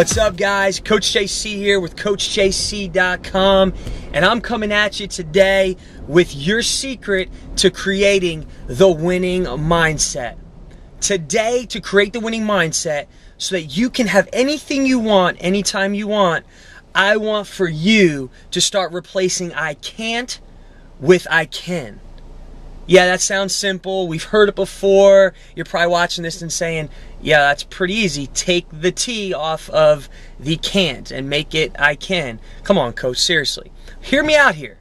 What's up, guys? Coach JC here with CoachJC.com, and I'm coming at you today with your secret to creating the winning mindset. Today, to create the winning mindset so that you can have anything you want, anytime you want, I want for you to start replacing I can't with I can. Yeah, that sounds simple. We've heard it before. You're probably watching this and saying, yeah, that's pretty easy. Take the T off of the can't and make it I can. Come on, coach, seriously. Hear me out here.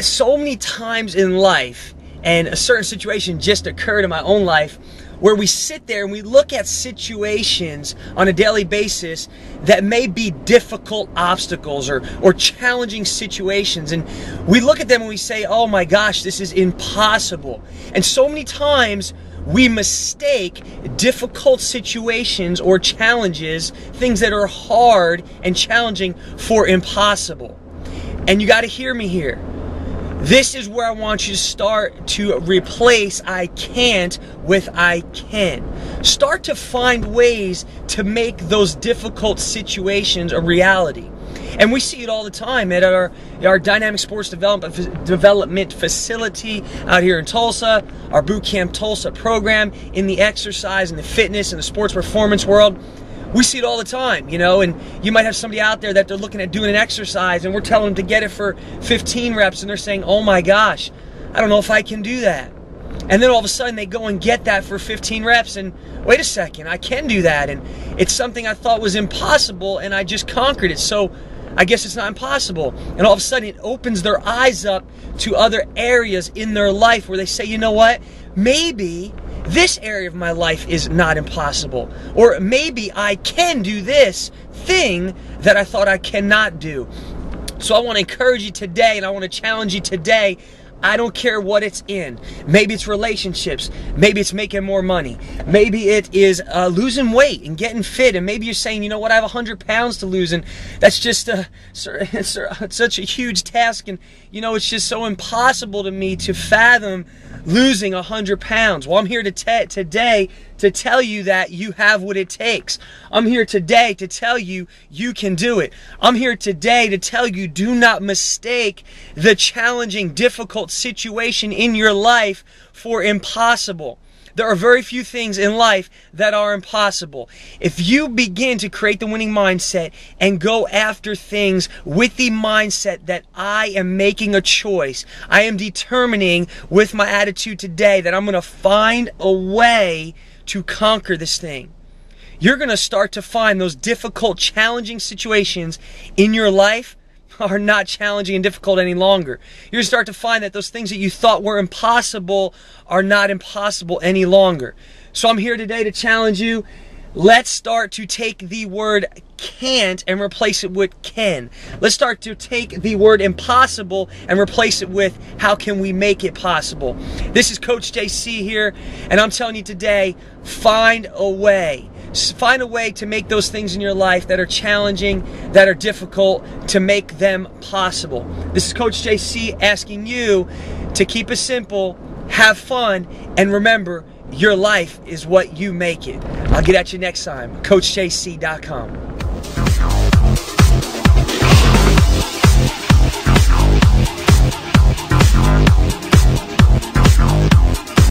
So many times in life, and a certain situation just occurred in my own life, where we sit there and we look at situations on a daily basis that may be difficult obstacles or challenging situations, and we look at them and we say, oh my gosh, this is impossible. And so many times we mistake difficult situations or challenges, things that are hard and challenging, for impossible. And you got to hear me here. This is where I want you to start to replace I can't with I can. Start to find ways to make those difficult situations a reality. And we see it all the time at our Dynamic Sports Development Facility out here in Tulsa, our Bootcamp Tulsa program, in the exercise and the fitness and the sports performance world. We see it all the time, you know, and you might have somebody out there that they're looking at doing an exercise, and we're telling them to get it for 15 reps, and they're saying, oh my gosh, I don't know if I can do that. And then all of a sudden they go and get that for 15 reps, and wait a second, I can do that. And it's something I thought was impossible, and I just conquered it, so I guess it's not impossible. And all of a sudden it opens their eyes up to other areas in their life where they say, you know what, maybe this area of my life is not impossible, or maybe I can do this thing that I thought I cannot do. So I want to encourage you today, and I want to challenge you today. I don't care what it's in. Maybe it's relationships. Maybe it's making more money. Maybe it is losing weight and getting fit. And maybe you're saying, you know what, I have 100 pounds to lose, and that's just it's such a huge task. And, you know, it's just so impossible to me to fathom losing 100 pounds. Well, I'm here today to tell you that you have what it takes. I'm here today to tell you you can do it. I'm here today to tell you, do not mistake the challenging, difficult situation in your life for impossible. There are very few things in life that are impossible. If you begin to create the winning mindset and go after things with the mindset that I am making a choice, I am determining with my attitude today that I'm going to find a way to conquer this thing, you're going to start to find those difficult, challenging situations in your life are not challenging and difficult any longer. You're going to start to find that those things that you thought were impossible are not impossible any longer. So I'm here today to challenge you. Let's start to take the word can't and replace it with can. Let's start to take the word impossible and replace it with how can we make it possible. This is Coach JC here, and I'm telling you today, find a way. Find a way to make those things in your life that are challenging, that are difficult, to make them possible. This is Coach JC asking you to keep it simple, have fun, and remember, your life is what you make it. I'll get at you next time. CoachJC.com.